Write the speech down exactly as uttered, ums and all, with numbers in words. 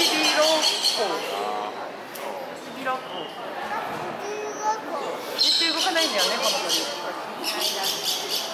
じっと動かないんだよね、この鳥。